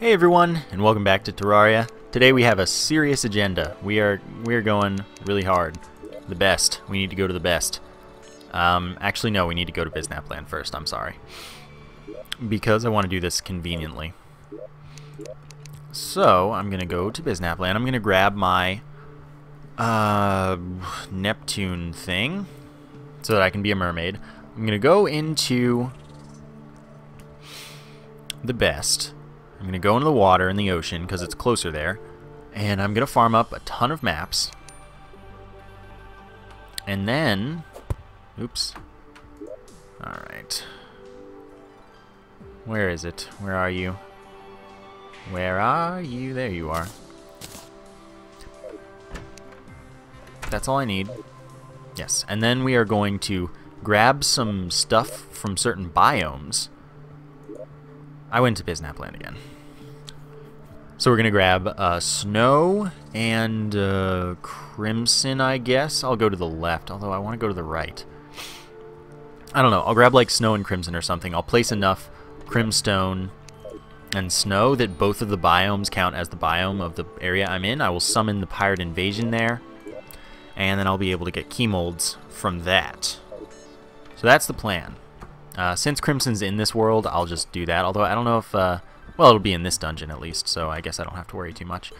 Hey everyone, and welcome back to Terraria. Today we have a serious agenda. We are going really hard. The best. We need to go to the best. Actually, no, we need to go to Bisnapland first. I'm sorry. Because I want to do this conveniently. So, I'm going to go to Bisnapland. I'm going to grab my Neptune thing so that I can be a mermaid. I'm going to go into the best. I'm going to go into the water in the ocean because it's closer there. And I'm going to farm up a ton of maps. And then... Oops. Alright. Where is it? Where are you? Where are you? There you are. That's all I need. Yes. And then we are going to grab some stuff from certain biomes. I went to Bisnapland again. So we're going to grab snow and crimson, I guess. I'll go to the left, although I want to go to the right. I don't know. I'll grab like snow and crimson or something. I'll place enough crimstone and snow that both of the biomes count as the biome of the area I'm in. I will summon the pirate invasion there, and then I'll be able to get key molds from that. So that's the plan. Since Crimson's in this world, I'll just do that, although I don't know if, well, it'll be in this dungeon at least, so I guess I don't have to worry too much.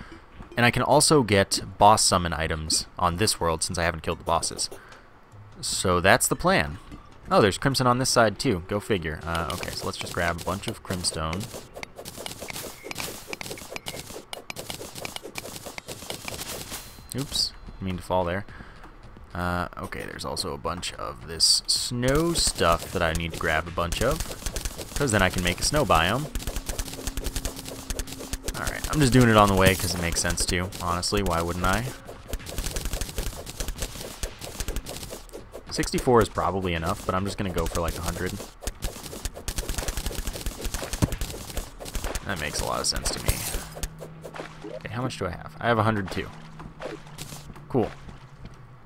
And I can also get boss summon items on this world since I haven't killed the bosses. So that's the plan. Oh, there's Crimson on this side too, go figure. Okay, so let's just grab a bunch of Crimstone. Oops, didn't mean to fall there. Okay, there's also a bunch of this snow stuff that I need to grab a bunch of, because then I can make a snow biome. Alright, I'm just doing it on the way because it makes sense to, honestly, why wouldn't I? 64 is probably enough, but I'm just going to go for like 100. That makes a lot of sense to me. Okay, how much do I have? I have 102. Cool.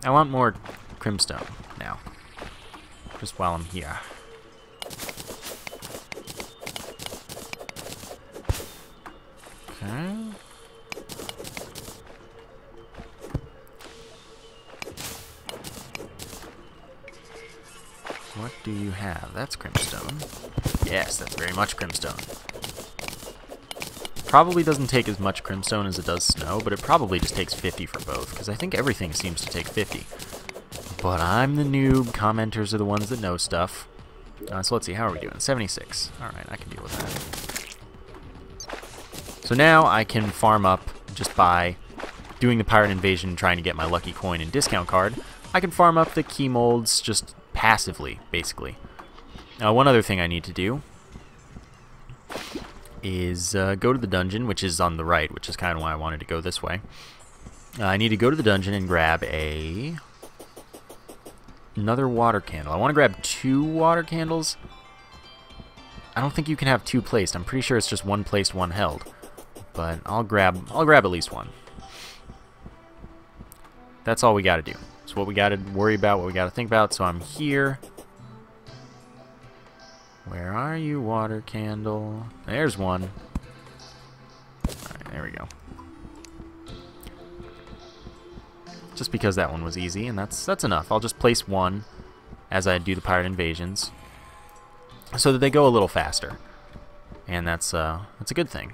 I want more crimstone now, just while I'm here. Okay. What do you have? That's crimstone. Yes, that's very much crimstone. Probably doesn't take as much crimstone as it does snow, but it probably just takes 50 for both, because I think everything seems to take 50. But I'm the noob. Commenters are the ones that know stuff. So let's see, how are we doing? 76. Alright, I can deal with that. So now I can farm up just by doing the pirate invasion, trying to get my lucky coin and discount card. I can farm up the key molds just passively, basically. Now, one other thing I need to do is go to the dungeon, which is on the right, which is kind of why I wanted to go this way. I need to go to the dungeon and grab another water candle. I want to grab 2 water candles. I don't think you can have 2 placed. I'm pretty sure it's just 1 placed, 1 held. But I'll grab at least 1. That's all we got to do. It's what we got to worry about, what we got to think about. So I'm here. Where are you, water candle? There's one. All right, there we go. Just because that one was easy, and that's enough. I'll just place 1 as I do the pirate invasions, so that they go a little faster, and that's a good thing.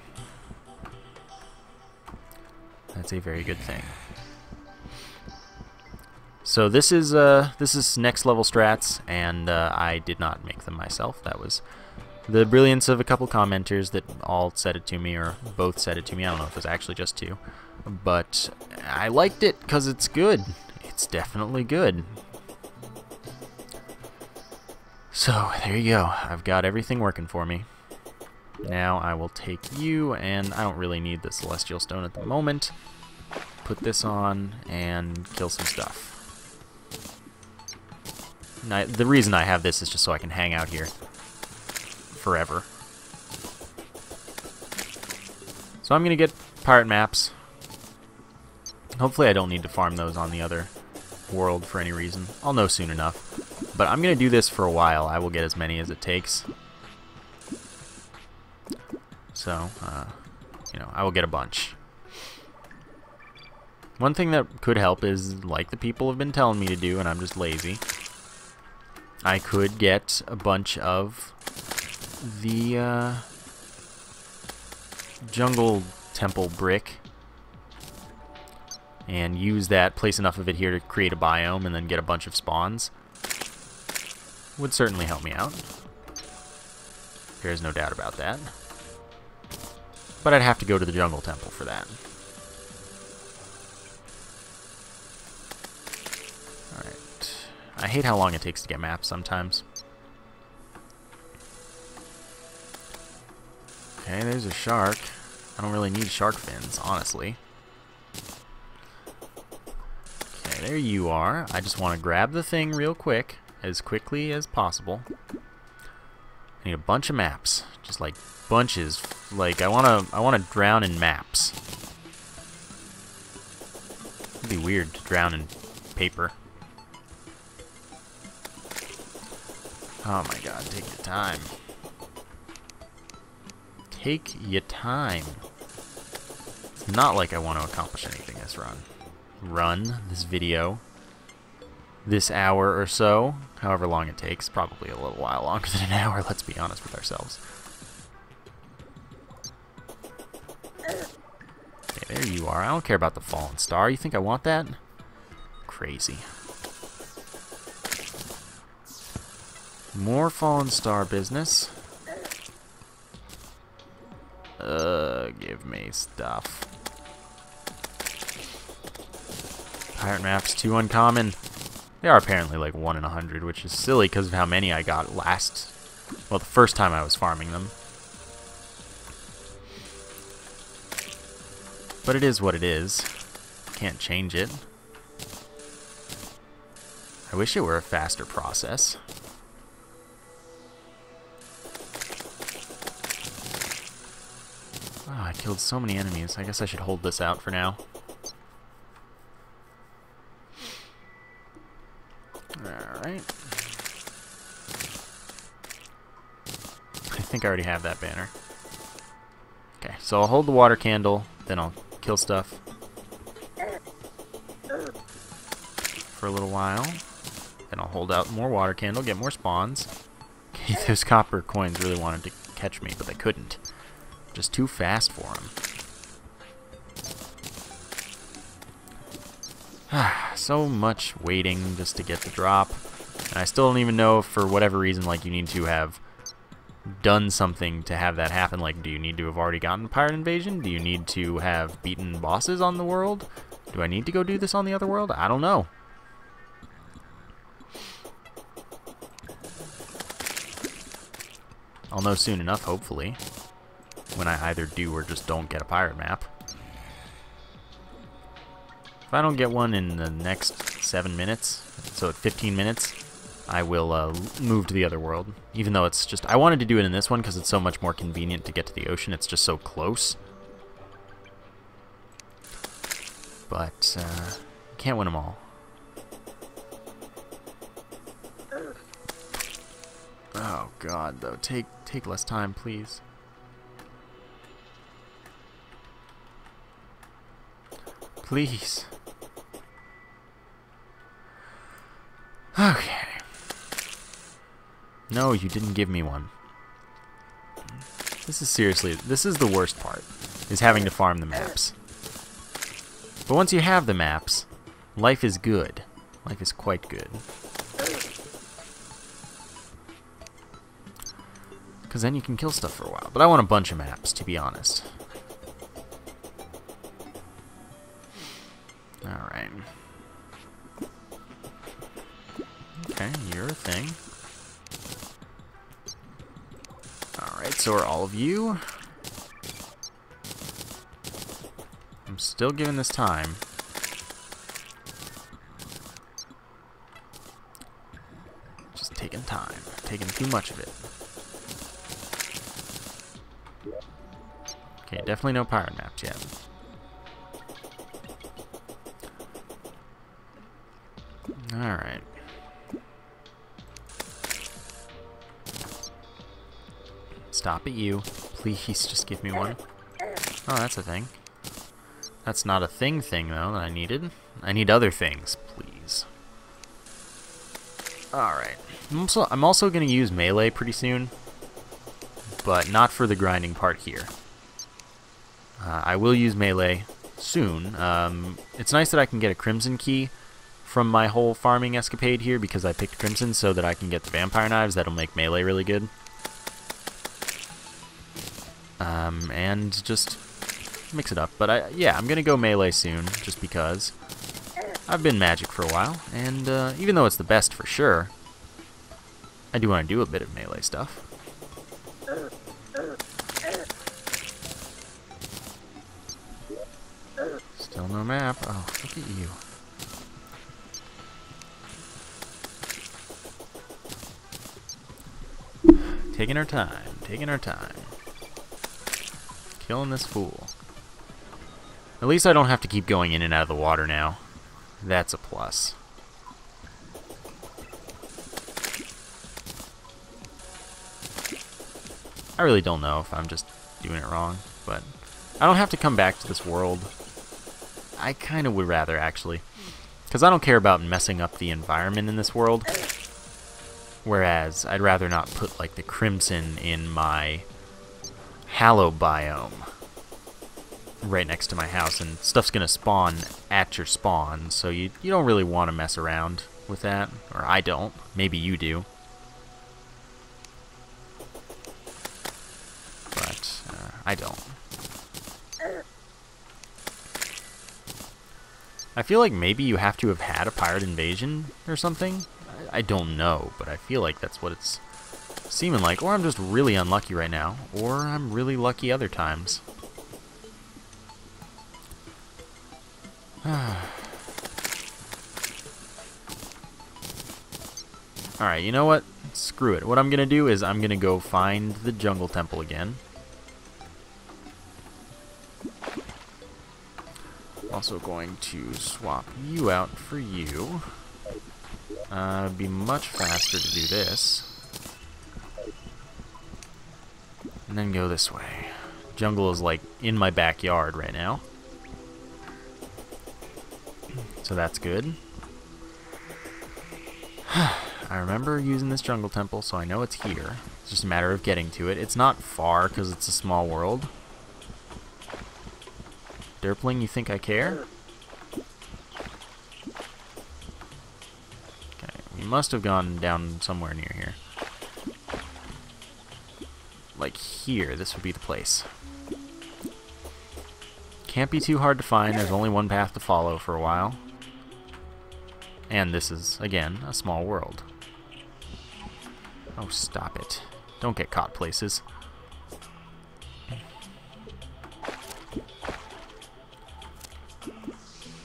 That's a very good thing. So this is next level strats, and I did not make them myself. That was the brilliance of a couple commenters that all said it to me, or both said it to me. I don't know if it was actually just 2, but I liked it because it's good. It's definitely good. So there you go. I've got everything working for me. Now I will take you, and I don't really need the Celestial Stone at the moment. Put this on and kill some stuff. The reason I have this is just so I can hang out here forever. So I'm going to get pirate maps. Hopefully I don't need to farm those on the other world for any reason. I'll know soon enough. But I'm going to do this for a while. I will get as many as it takes. So, you know, I will get a bunch. One thing that could help is, like the people have been telling me to do, and I'm just lazy, I could get a bunch of the Jungle temple brick and use that, place enough of it here to create a biome and then get a bunch of spawns. Would certainly help me out. There's no doubt about that. But I'd have to go to the Jungle temple for that. Alright. I hate how long it takes to get maps sometimes. Okay, there's a shark. I don't really need shark fins, honestly. Okay, there you are. I just want to grab the thing real quick, as quickly as possible. I need a bunch of maps, just like bunches. Like I wanna drown in maps. It'd be weird to drown in paper. Oh my god, take your time. Take your time. It's not like I want to accomplish anything this run. This video. This hour or so, however long it takes, probably a little while longer than an hour, let's be honest with ourselves. Okay, there you are. I don't care about the Fallen Star. You think I want that? Crazy. More Fallen Star business. Give me stuff. Pirate maps, too uncommon. They are apparently like 1 in 100, which is silly because of how many I got last, well, the first time I was farming them. But it is what it is. Can't change it. I wish it were a faster process. Oh, I killed so many enemies. I guess I should hold this out for now. Alright. I think I already have that banner. Okay, so I'll hold the water candle, then I'll kill stuff for a little while. Then I'll hold out more water candle, get more spawns. Okay, those copper coins really wanted to catch me, but they couldn't. Just too fast for them. So much waiting just to get the drop. And I still don't even know if for whatever reason, like, you need to have done something to have that happen. Like, do you need to have already gotten Pirate Invasion? Do you need to have beaten bosses on the world? Do I need to go do this on the other world? I don't know. I'll know soon enough, hopefully, when I either do or just don't get a pirate map. If I don't get one in the next 7 minutes, so at 15 minutes, I will move to the other world. Even though it's just, I wanted to do it in this one because it's so much more convenient to get to the ocean. It's just so close. But you can't win them all. Oh god, though, take less time, please. Please. Okay. No, you didn't give me one. This is seriously, this is the worst part, is having to farm the maps. But once you have the maps, life is good. Life is quite good. Because then you can kill stuff for a while. But I want a bunch of maps, to be honest. Alright. Okay, you're a thing. Alright, so are all of you. I'm still giving this time. Just taking time. Taking too much of it. Okay, definitely no pirate maps yet. Alright. Stop at you. Please just give me one. Oh, that's a thing. That's not a thing though that I needed. I need other things, please. Alright. I'm also going to use melee pretty soon, but not for the grinding part here. I will use melee soon. It's nice that I can get a Crimson Key from my whole farming escapade here because I picked Crimson so that I can get the Vampire knives. That'll make melee really good. And just mix it up. But yeah, I'm going to go melee soon just because I've been magic for a while. And even though it's the best for sure, I do want to do a bit of melee stuff. Still no map. Oh, look at you. Taking our time, taking our time. Killing this fool. At least I don't have to keep going in and out of the water now. That's a plus. I really don't know if I'm just doing it wrong, but I don't have to come back to this world. I kind of would rather, actually, because I don't care about messing up the environment in this world, whereas I'd rather not put, like, the Crimson in my Hallow biome right next to my house, and stuff's going to spawn at your spawn, so you don't really want to mess around with that, or I don't. Maybe you do. But I don't. I feel like maybe you have to have had a pirate invasion or something. I don't know, but I feel like that's what it's seeming like. Or I'm just really unlucky right now, or I'm really lucky other times. Alright, you know what? Screw it. What I'm going to do is I'm going to go find the Jungle Temple again. Also going to swap you out for you. It'd be much faster to do this. And then go this way. Jungle is like in my backyard right now. So that's good. I remember using this Jungle Temple, so I know it's here. It's just a matter of getting to it. It's not far because it's a small world. Derpling, you think I care? Okay, we must have gone down somewhere near here. Like here, this would be the place. Can't be too hard to find, there's only one path to follow for a while. And this is, again, a small world. Oh, stop it. Don't get caught places.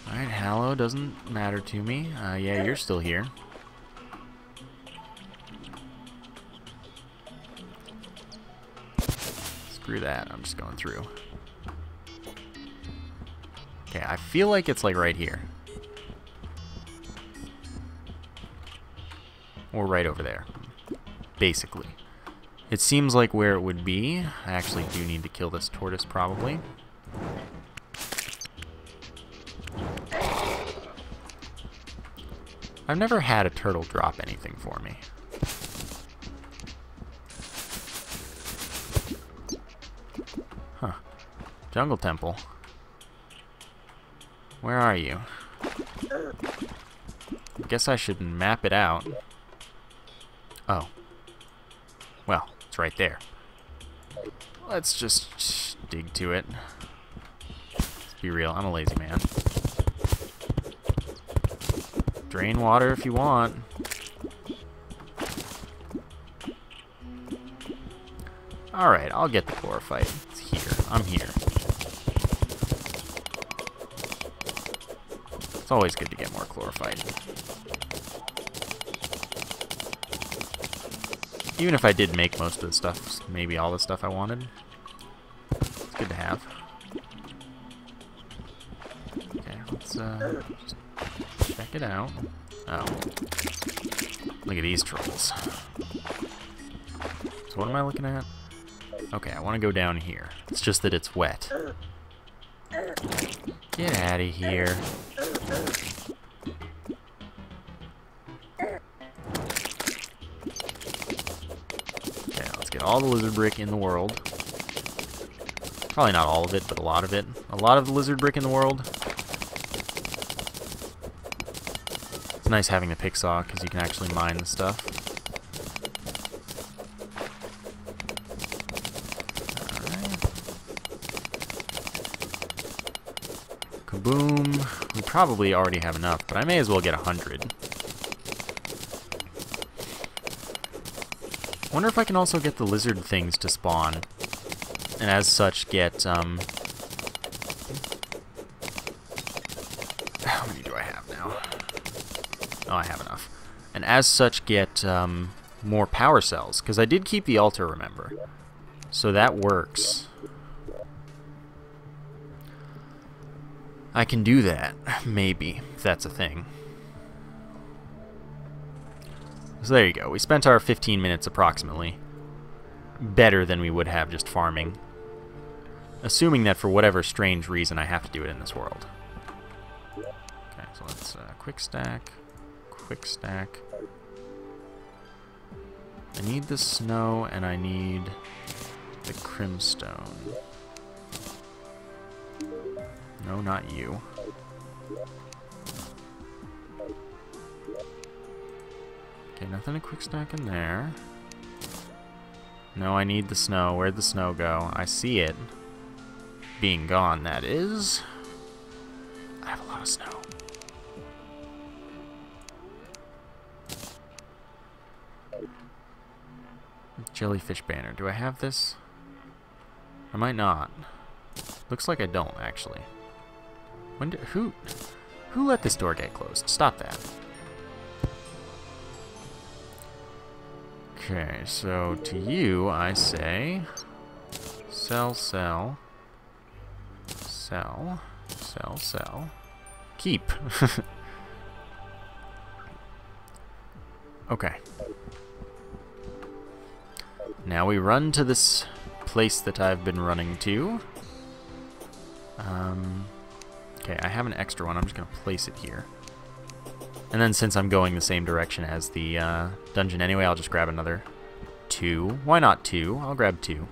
Alright, Hallow doesn't matter to me. Yeah, you're still here. Screw that, I'm just going through. Okay, I feel like it's like right here. Or right over there. Basically. It seems like where it would be. I actually do need to kill this tortoise, probably. I've never had a turtle drop anything for me. Huh. Jungle Temple. Where are you? I guess I should map it out. Oh. Well, it's right there. Let's just dig to it. Let's be real, I'm a lazy man. Drain water if you want. Alright, I'll get the chlorophyte. It's here. I'm here. It's always good to get more chlorophyte. Even if I did make most of the stuff, maybe all the stuff I wanted. It's good to have. Okay, let's just check it out. Oh. Look at these trolls. So what am I looking at? Okay, I want to go down here. It's just that it's wet. Get out of here. Okay, let's get all the lizard brick in the world. Probably not all of it, but a lot of it. A lot of the lizard brick in the world. It's nice having the picksaw because you can actually mine the stuff. Boom. We probably already have enough, but I may as well get 100. Wonder if I can also get the lizard things to spawn, and as such get, how many do I have now? Oh, I have enough. And as such get, more power cells, because I did keep the altar, remember. So that works. I can do that, maybe, if that's a thing. So there you go. We spent our 15 minutes approximately. Better than we would have just farming. Assuming that for whatever strange reason I have to do it in this world. Okay, so let's quick stack. Quick stack. I need the snow and I need the crimstone. No, not you. Okay, nothing to quick stack in there. No, I need the snow. Where'd the snow go? I see it. Being gone, that is. I have a lot of snow. Jellyfish banner. Do I have this? I might not. Looks like I don't, actually. When did, who let this door get closed? Stop that. Okay, so to you, I say... Sell, sell. Sell. Sell, sell. Keep. Okay. Now we run to this place that I've been running to. Okay, I have an extra one. I'm just going to place it here. And then since I'm going the same direction as the dungeon anyway, I'll just grab another 2. Why not 2? I'll grab 2.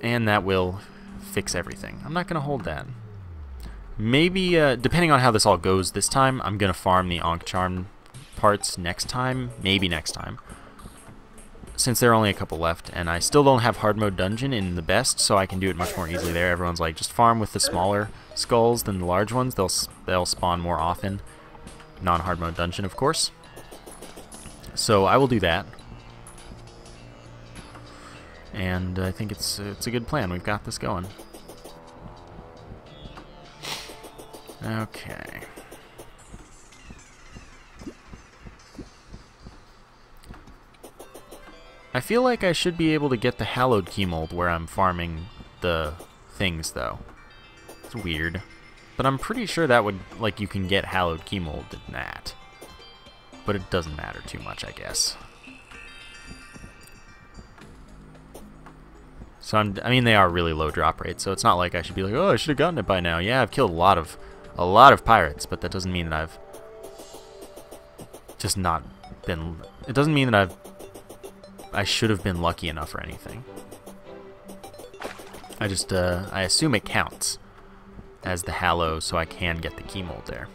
And that will fix everything. I'm not going to hold that. Maybe, depending on how this all goes this time, I'm going to farm the Ankh Charm parts next time. Maybe next time. Since there are only a couple left, and I still don't have hard mode dungeon in the best, so I can do it much more easily there. Everyone's like, just farm with the smaller skulls than the large ones. They'll spawn more often. Non-hard mode dungeon, of course. So I will do that. And I think it's a good plan. We've got this going. Okay. I feel like I should be able to get the Hallowed Key Mold where I'm farming the things, though. It's weird. But I'm pretty sure that would, like, you can get Hallowed Key Mold in that. But it doesn't matter too much, I guess. So, I mean, they are really low drop rates, so it's not like I should be like, oh, I should have gotten it by now. Yeah, I've killed a lot of pirates, but that doesn't mean that I've just not been... It doesn't mean that I should have been lucky enough or anything. I just, I assume it counts as the Hallow, so I can get the key mold there.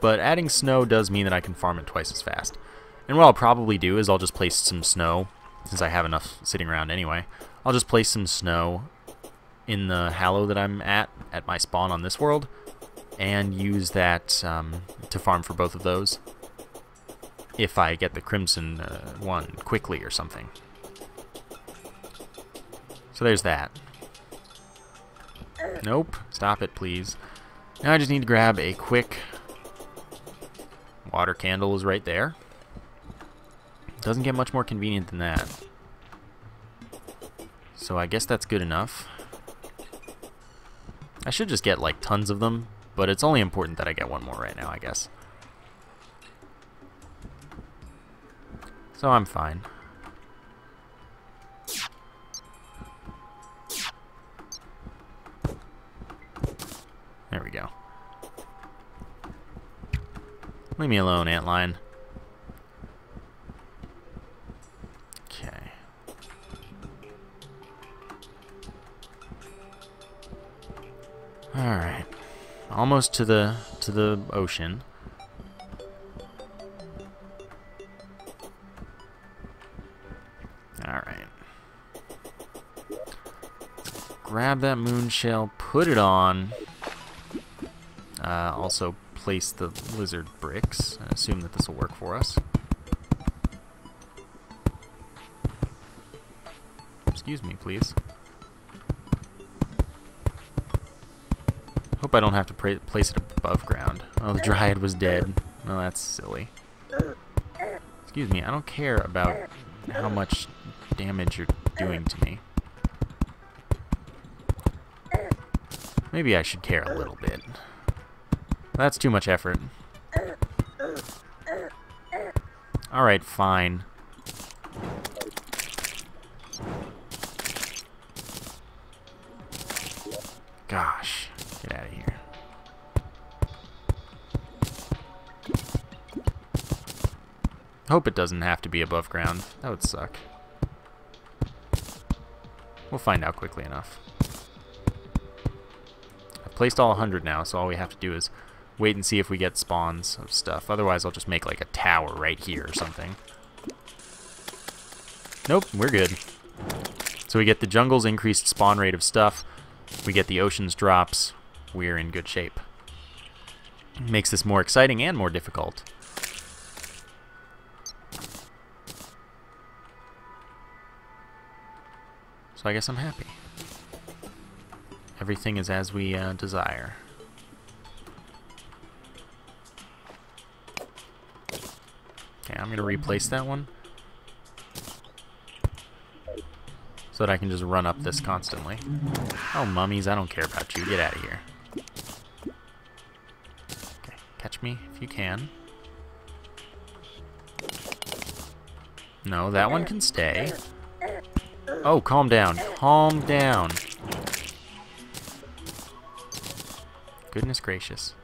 But adding snow does mean that I can farm it twice as fast. And what I'll probably do is I'll just place some snow, since I have enough sitting around anyway. I'll just place some snow in the Hallow that I'm at my spawn on this world, and use that to farm for both of those. If I get the Crimson one quickly or something. So there's that. Nope. Stop it, please. Now I just need to grab a quick... Water candle is right there. Doesn't get much more convenient than that. So I guess that's good enough. I should just get, like, tons of them, but it's only important that I get one more right now, I guess. So I'm fine. There we go. Leave me alone, antlion. Okay. Alright. Almost to the ocean. Alright. Grab that moon shell, put it on. Also place the lizard bricks. I assume that this will work for us. Excuse me, please. Hope I don't have to place it above ground. Oh, the dryad was dead. Well, that's silly. Excuse me, I don't care about how much damage you're doing to me. Maybe I should care a little bit. That's too much effort. Alright, fine. Gosh, get out of here. Hope it doesn't have to be above ground. That would suck. We'll find out quickly enough. I've placed all 100 now, so all we have to do is wait and see if we get spawns of stuff. Otherwise, I'll just make like a tower right here or something. Nope, we're good. So we get the jungle's increased spawn rate of stuff. We get the ocean's drops. We're in good shape. Makes this more exciting and more difficult. So I guess I'm happy. Everything is as we desire. Okay, I'm gonna replace that one so that I can just run up this constantly. Oh, mummies, I don't care about you. Get out of here. Okay, catch me if you can. No, that one can stay. Oh, calm down. Calm down. Goodness gracious.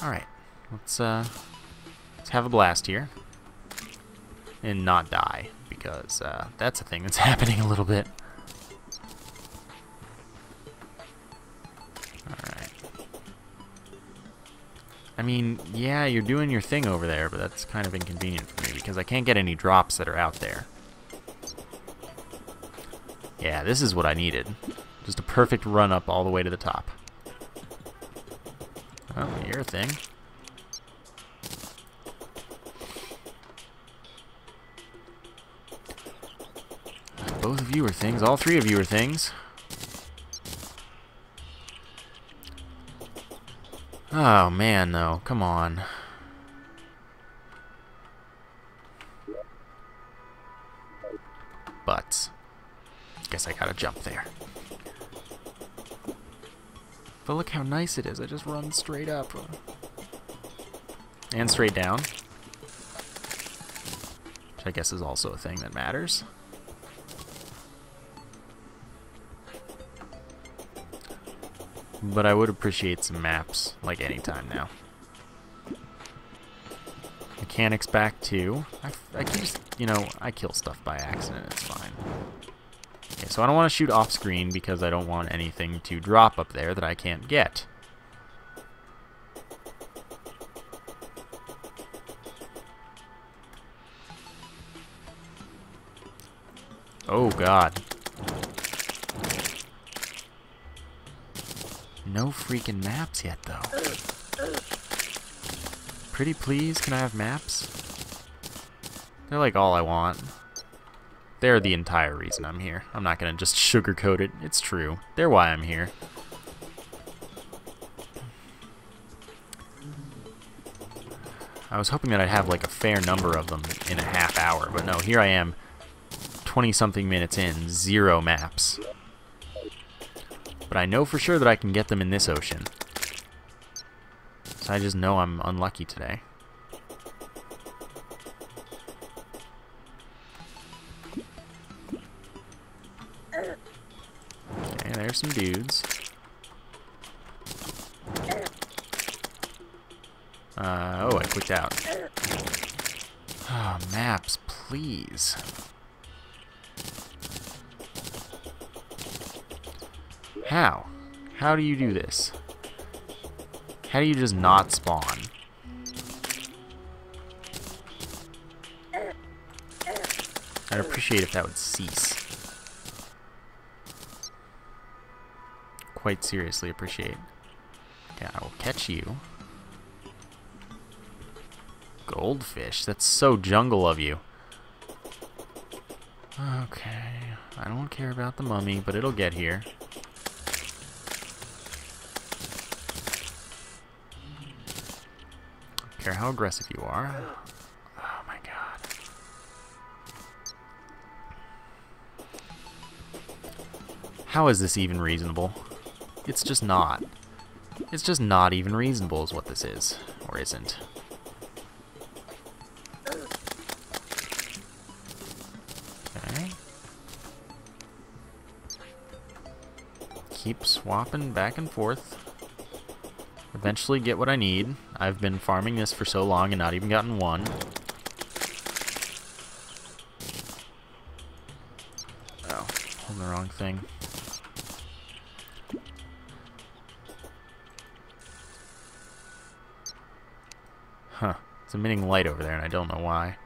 Alright, let's have a blast here, and not die, because that's a thing that's happening a little bit. Alright. I mean, yeah, you're doing your thing over there, but that's kind of inconvenient for me, because I can't get any drops that are out there. Yeah, this is what I needed. Just a perfect run-up all the way to the top. Oh, you're a thing. Both of you are things. All three of you are things. Oh, man, though. Come on. But guess I gotta jump there. But look how nice it is. I just run straight up. And straight down. Which I guess is also a thing that matters. But I would appreciate some maps, like any time now. Mechanics back too. I can just, you know, I kill stuff by accident. It's fine. Okay, so I don't want to shoot off screen because I don't want anything to drop up there that I can't get. Oh god. No freaking maps yet though. Pretty please, can I have maps? They're like all I want. They're the entire reason I'm here. I'm not gonna just sugarcoat it. It's true. They're why I'm here. I was hoping that I'd have like a fair number of them in a half hour, but no, here I am 20-something minutes in, 0 maps. But I know for sure that I can get them in this ocean. So I just know I'm unlucky today. Okay, there's some dudes. Oh, I clicked out. Oh, maps, please. How? How do you do this? How do you just not spawn? I'd appreciate if that would cease. Quite seriously appreciate. Okay, I will catch you. Goldfish? That's so jungle of you. Okay, I don't care about the mummy, but it'll get here. I don't care how aggressive you are. Oh my god. How is this even reasonable? It's just not. It's just not even reasonable is what this is. Or isn't. Okay. Keep swapping back and forth. Eventually get what I need. I've been farming this for so long and not even gotten one. Oh, holding the wrong thing. Huh, it's emitting light over there and I don't know why.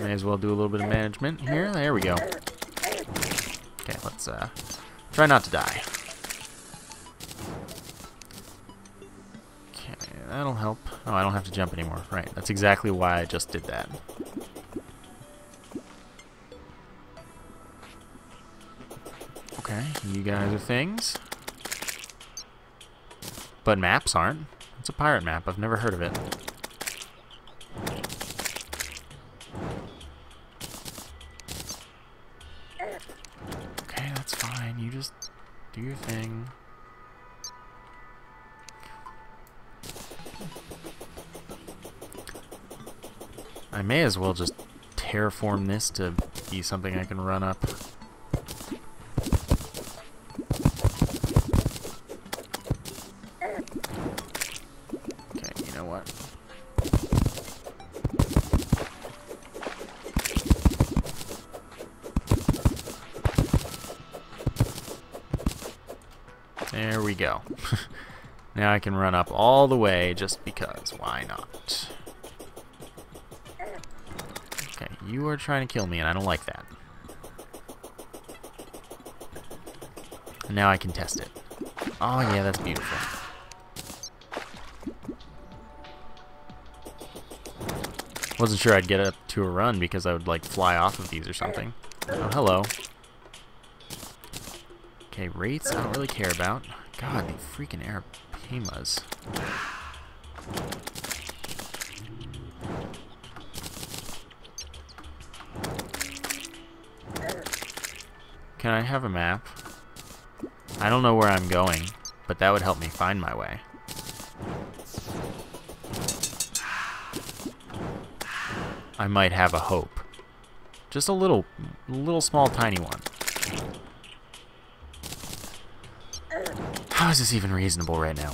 May as well do a little bit of management here. There we go. Okay, let's try not to die. Okay, that'll help. Oh, I don't have to jump anymore. Right, that's exactly why I just did that. Okay, you guys are things. But maps aren't. It's a pirate map. I've never heard of it. Okay, that's fine. You just do your thing. I may as well just terraform this to be something I can run up. Okay, you know what? There we go. Now I can run up all the way just because. Why not? You are trying to kill me, and I don't like that. And now I can test it. Oh, yeah, that's beautiful. Wasn't sure I'd get up to a run because I would, like, fly off of these or something. Oh, hello. Okay, wraiths I don't really care about. God, the freaking arapamas. Can I have a map? I don't know where I'm going, but that would help me find my way. I might have a hope. Just a little small tiny one. How is this even reasonable right now?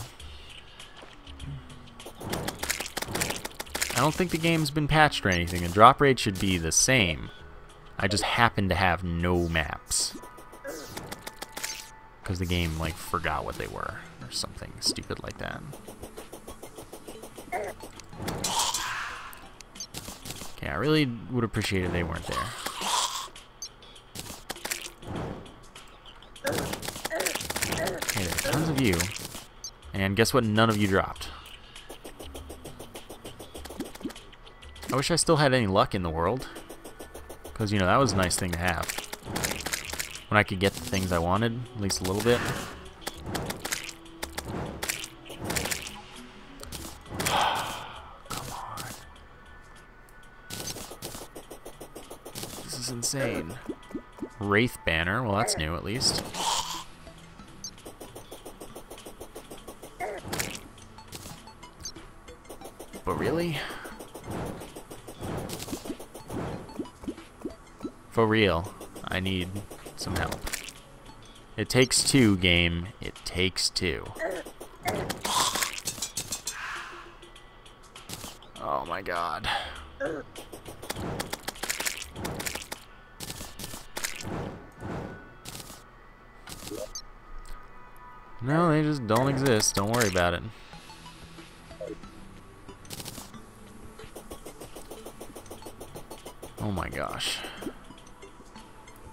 I don't think the game's been patched or anything. The drop rate should be the same. I just happen to have no maps. Because the game, like, forgot what they were. Or something stupid like that. Okay, I really would appreciate it if they weren't there. Okay, there's tons of you. And guess what? None of you dropped. I wish I still had any luck in the world. Because, you know, that was a nice thing to have. When I could get the things I wanted, at least a little bit. Come on. This is insane. Wraith banner. Well, that's new, at least. But really? For real, I need some help. It takes two, game. It takes two. Oh my god. No, they just don't exist. Don't worry about it. Oh my gosh.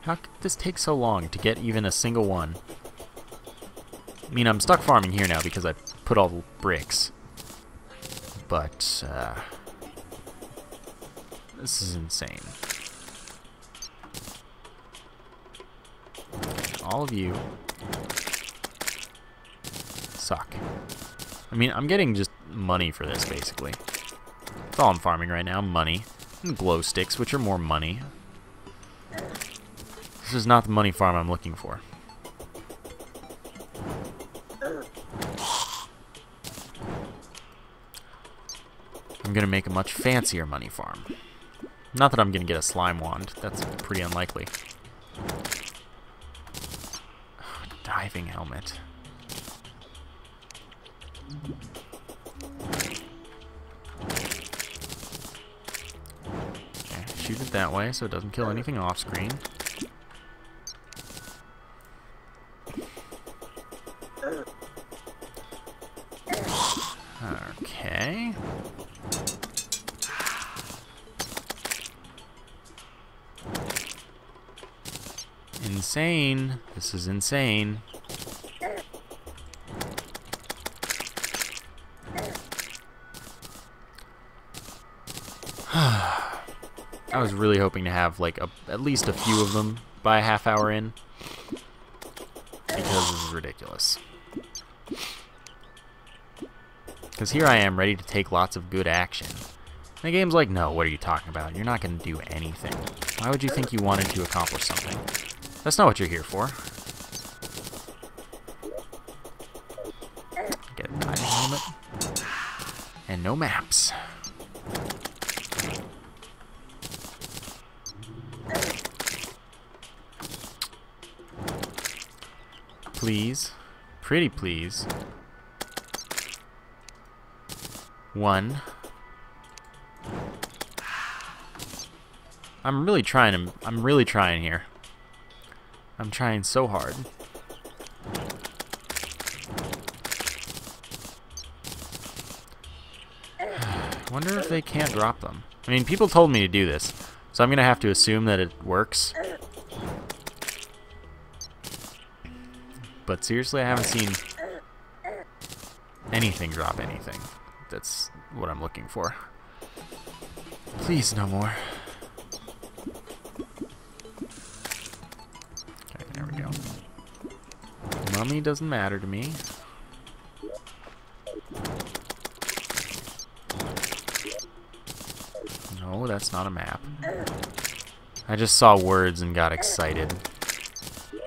How could this take so long to get even a single one? I mean, I'm stuck farming here now because I put all the bricks. But, this is insane. All of you suck. I mean, I'm getting just money for this, basically. That's all I'm farming right now, money. And glow sticks, which are more money. This is not the money farm I'm looking for. I'm gonna make a much fancier money farm. Not that I'm gonna get a slime wand. That's pretty unlikely. Oh, diving helmet. Okay, shoot it that way so it doesn't kill anything off screen. Okay. Insane. This is insane. I was really hoping to have like at least a few of them by a half hour in, because this is ridiculous. Because here I am ready to take lots of good action. And the game's like, no, what are you talking about? You're not going to do anything. Why would you think you wanted to accomplish something? That's not what you're here for. Get a diving helmet. And no maps. Please. Pretty please. One. I'm really trying here. I'm trying so hard. Wonder if they can't drop them. I mean, people told me to do this, so I'm gonna have to assume that it works. But seriously, I haven't seen anything drop anything. That's what I'm looking for. Please, no more. Okay, there we go. Mummy doesn't matter to me. No, that's not a map. I just saw words and got excited.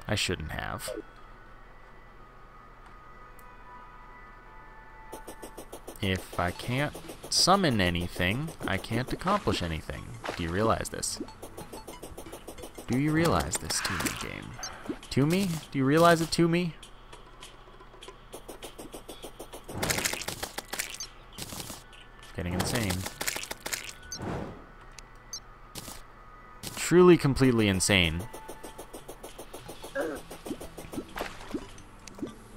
I shouldn't have. If I can't summon anything, I can't accomplish anything. Do you realize this? Do you realize this to me, game? To me? Do you realize it to me? It's getting insane. Truly, completely insane.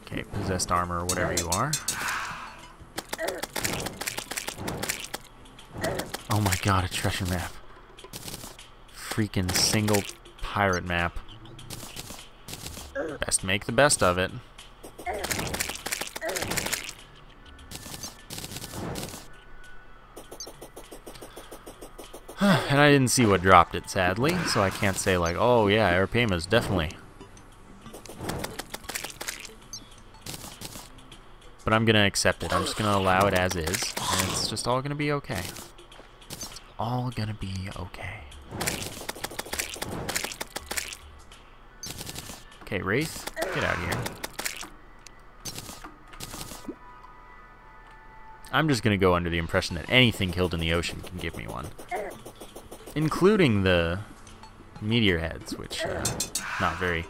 Okay, possessed armor or whatever you are. Oh my god, a treasure map. Freaking single pirate map. Best make the best of it. And I didn't see what dropped it, sadly, so I can't say like, oh yeah, Arapima's definitely. But I'm gonna accept it. I'm just gonna allow it as is, and it's just all gonna be okay. All gonna be okay. Okay, Wraith, get out of here. I'm just going to go under the impression that anything killed in the ocean can give me one. Including the meteor heads, which are not very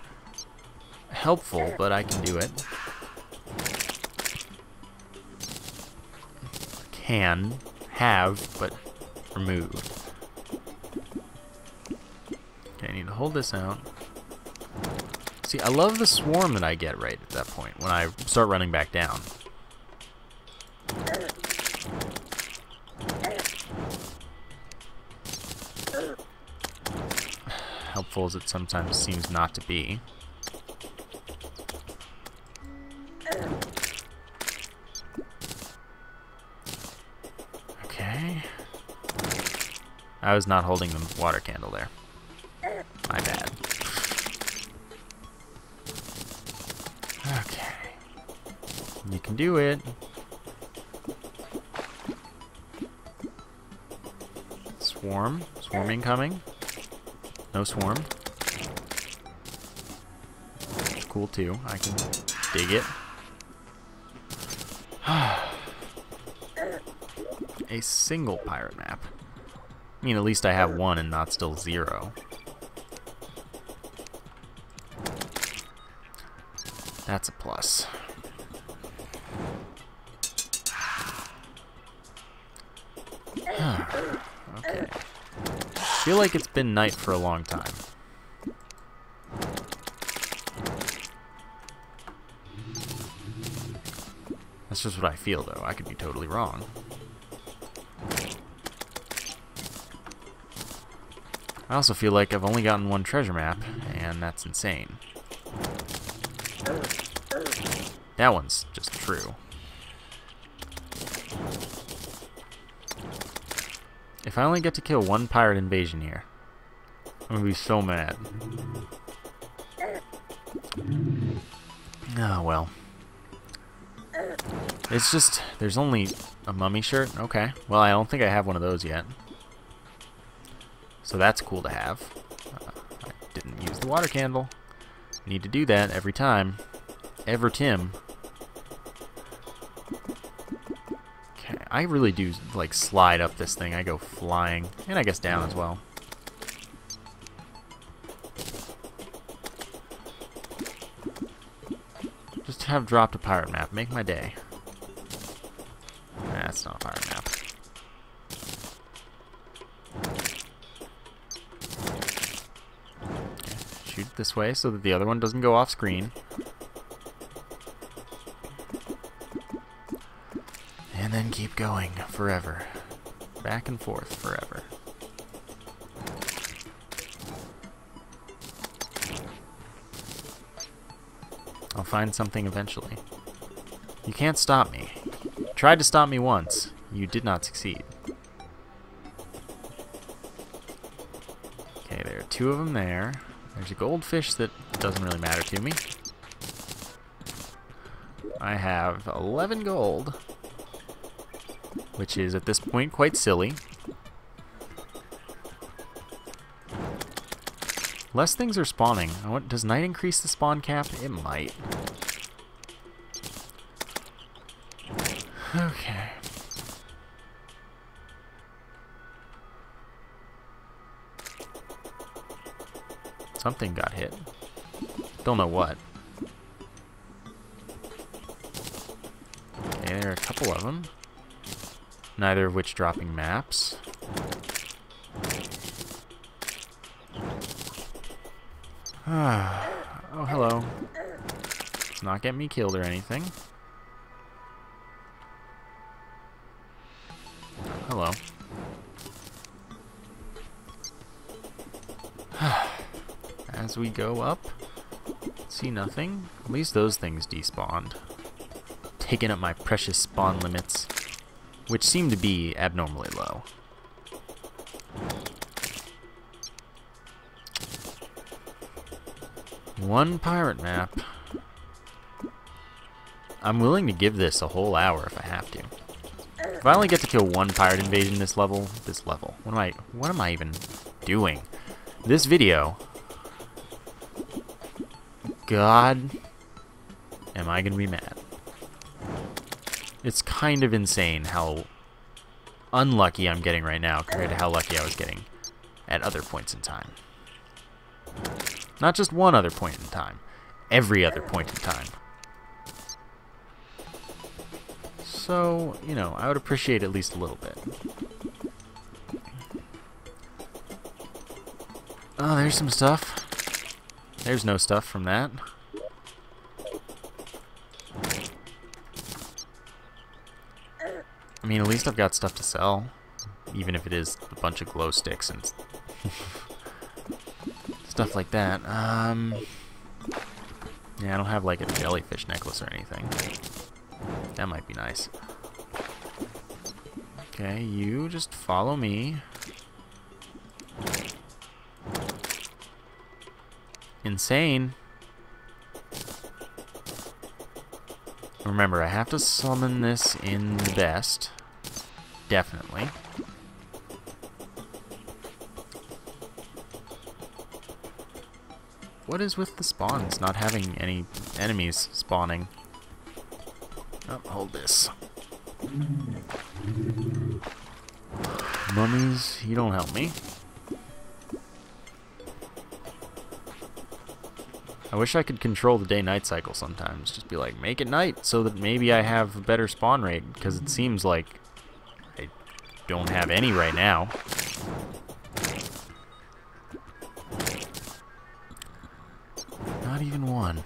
helpful, but I can do it. Can have, but removed. Okay, I need to hold this out. See, I love the swarm that I get right at that point when I start running back down. Helpful as it sometimes seems not to be. Okay. I was not holding the water candle there. My bad. Okay. You can do it. Swarm. Swarm incoming. No swarm. It's cool too. I can dig it. A single pirate map. I mean, at least I have one and not still zero. That's a plus. Okay. I feel like it's been night for a long time. That's just what I feel, though. I could be totally wrong. I also feel like I've only gotten one treasure map, and that's insane. That one's just true. If I only get to kill one pirate invasion here, I'm gonna be so mad. Oh well. It's just, there's only a mummy shirt? Okay. Well, I don't think I have one of those yet. So that's cool to have. I didn't use the water candle. Need to do that every time. Ever Tim. I really do, like, slide up this thing. I go flying. And I guess down as well. Just have dropped a pirate map. Make my day. Nah, that's not a pirate map. Okay. Shoot it this way so that the other one doesn't go off screen. Then keep going forever. Back and forth forever. I'll find something eventually. You can't stop me. You tried to stop me once. You did not succeed. Okay, there are two of them there. There's a goldfish that doesn't really matter to me. I have 11 gold. Which is, at this point, quite silly. Less things are spawning. Does night increase the spawn cap? It might. Okay. Something got hit. Don't know what. Okay, there are a couple of them. Neither of which dropping maps. Oh, hello. Let's not get me killed or anything. Hello. As we go up, see nothing. At least those things despawned. Taking up my precious spawn limits. Which seem to be abnormally low. One pirate map. I'm willing to give this a whole hour if I have to. If I only get to kill one pirate invasion this level. What am I even doing? This video. God, am I gonna be mad. It's kind of insane how unlucky I'm getting right now compared to how lucky I was getting at other points in time. Not just one other point in time. Every other point in time. So, you know, I would appreciate at least a little bit. Oh, there's some stuff. There's no stuff from that. I mean, at least I've got stuff to sell. Even if it is a bunch of glow sticks and stuff like that. Yeah, I don't have like a jellyfish necklace or anything. That might be nice. Okay, you just follow me. Insane. Remember, I have to summon this in the best. Definitely. What is with the spawns? Not having any enemies spawning. Oh, hold this. Mummies, you don't help me. I wish I could control the day-night cycle sometimes. Just be like, make it night so that maybe I have a better spawn rate, because it seems like I don't have any right now. Even one.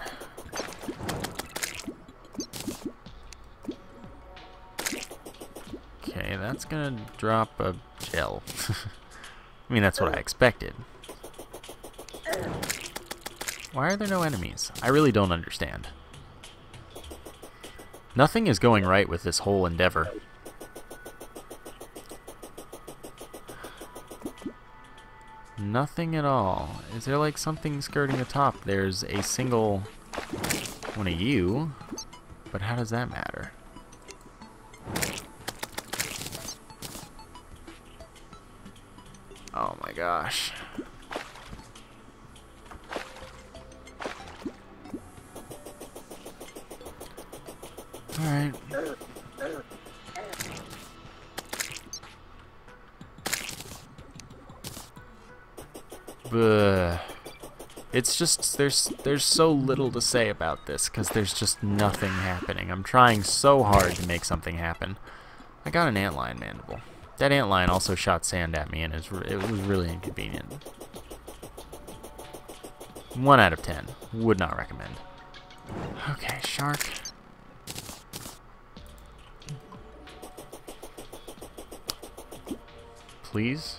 Okay, that's gonna drop a gel. I mean, that's what I expected. Why are there no enemies? I really don't understand. Nothing is going right with this whole endeavor. Nothing at all. Is there like something skirting the top? There's a single one of you, but how does that matter? Oh my gosh. All right. It's just there's so little to say about this because there's just nothing happening. I'm trying so hard to make something happen. I got an antlion mandible. That antlion also shot sand at me, and it was really inconvenient. 1 out of 10. Would not recommend. Okay, shark. Please.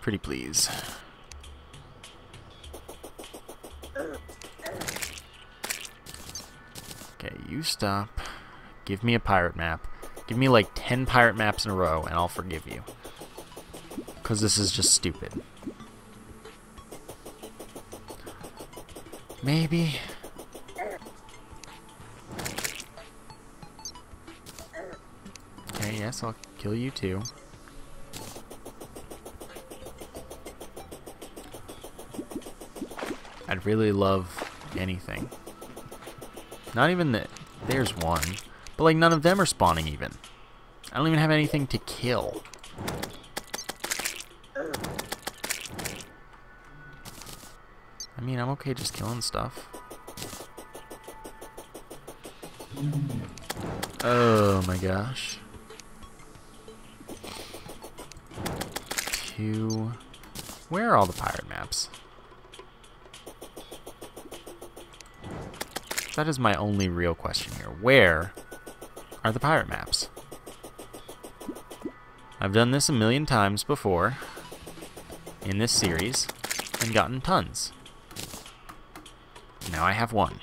Pretty please. Okay, you stop. Give me a pirate map. Give me like 10 pirate maps in a row and I'll forgive you. Because this is just stupid. Maybe. Okay, yes, I'll kill you too. I'd really love anything. Not even that. There's one. But like none of them are spawning even. I don't even have anything to kill. I mean, I'm okay just killing stuff. Oh my gosh. 2. Where are all the pirate maps? That is my only real question here. Where are the pirate maps? I've done this a million times before in this series and gotten tons. Now I have one.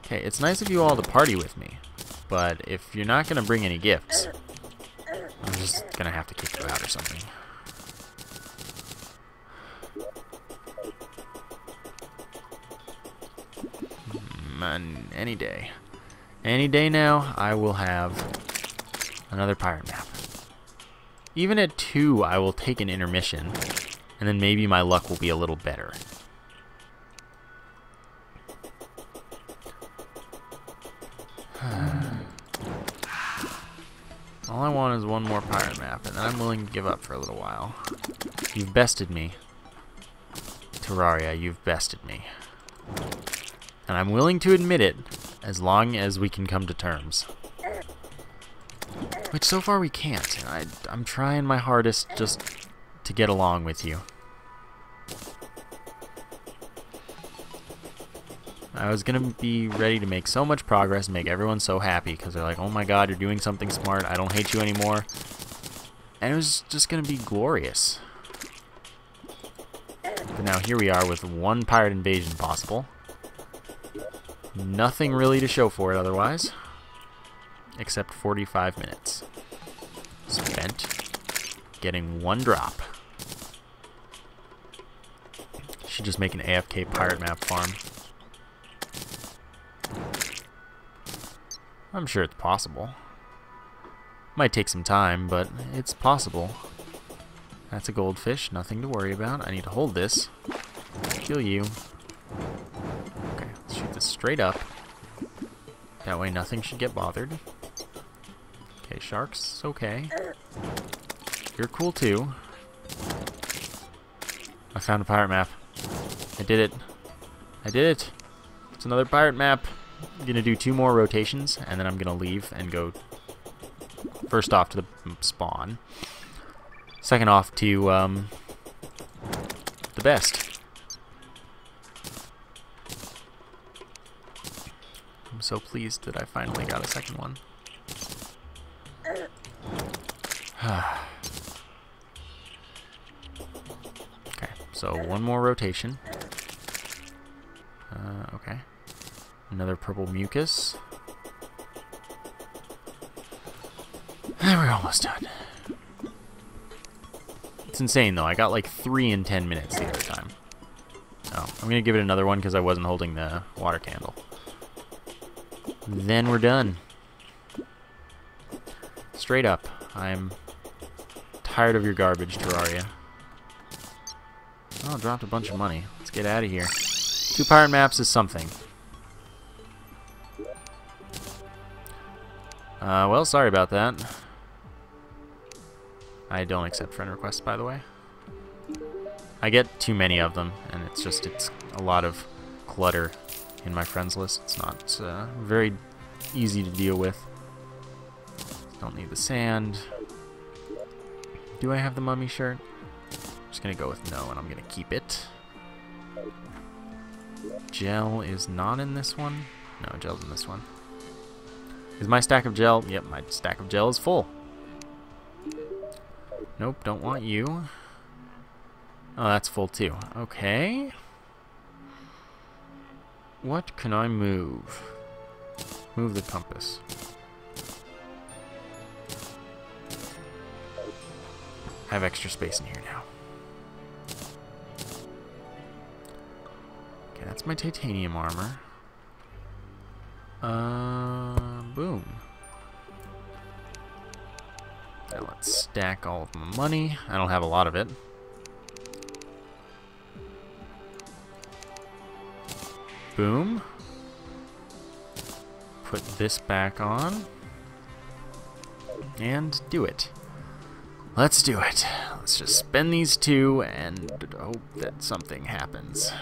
Okay, it's nice of you all to party with me, but if you're not going to bring any gifts, I'm just going to have to kick you out or something. Any day now, I will have another pirate map. Even at 2, I will take an intermission and then maybe my luck will be a little better. All I want is one more pirate map, and then I'm willing to give up for a little while. You've bested me. Terraria, you've bested me. And I'm willing to admit it, as long as we can come to terms. Which so far we can't. I'm trying my hardest just to get along with you. I was gonna be ready to make so much progress and make everyone so happy because they're like, oh my god, you're doing something smart, I don't hate you anymore. And it was just gonna be glorious. But now here we are with one pirate invasion possible. Nothing really to show for it otherwise. Except 45 minutes spent getting one drop. Should just make an AFK pirate map farm. I'm sure it's possible. Might take some time, but it's possible. That's a goldfish, nothing to worry about. I need to hold this. Kill you. Okay, let's shoot this straight up. That way nothing should get bothered. Okay, sharks, okay. You're cool too. I found a pirate map. I did it. I did it. It's another pirate map. I'm gonna do two more rotations, and then I'm gonna leave and go first off to the spawn, second off to the best. I'm so pleased that I finally got a second one. Okay, so one more rotation. Okay. Another purple mucus. And we're almost done. It's insane though, I got like 3 in 10 minutes the other time. Oh, I'm gonna give it another one because I wasn't holding the water candle. Then we're done. Straight up, I'm tired of your garbage, Terraria. Oh, I dropped a bunch of money. Let's get out of here. 2 pirate maps is something. Well, sorry about that. I don't accept friend requests, by the way. I get too many of them, and it's a lot of clutter in my friends list. It's not very easy to deal with. Don't need the sand. Do I have the mummy shirt? I'm just gonna go with no, and I'm gonna keep it. Gel is not in this one. No, gel's in this one. Is my stack of gel? Yep, my stack of gel is full. Nope, don't want you. Oh, that's full too. Okay. What can I move? Move the compass. I have extra space in here now. Okay, that's my titanium armor. Boom. Now let's stack all of my money. I don't have a lot of it. Boom. Put this back on. And do it. Let's do it. Let's just spend these 2 and hope that something happens.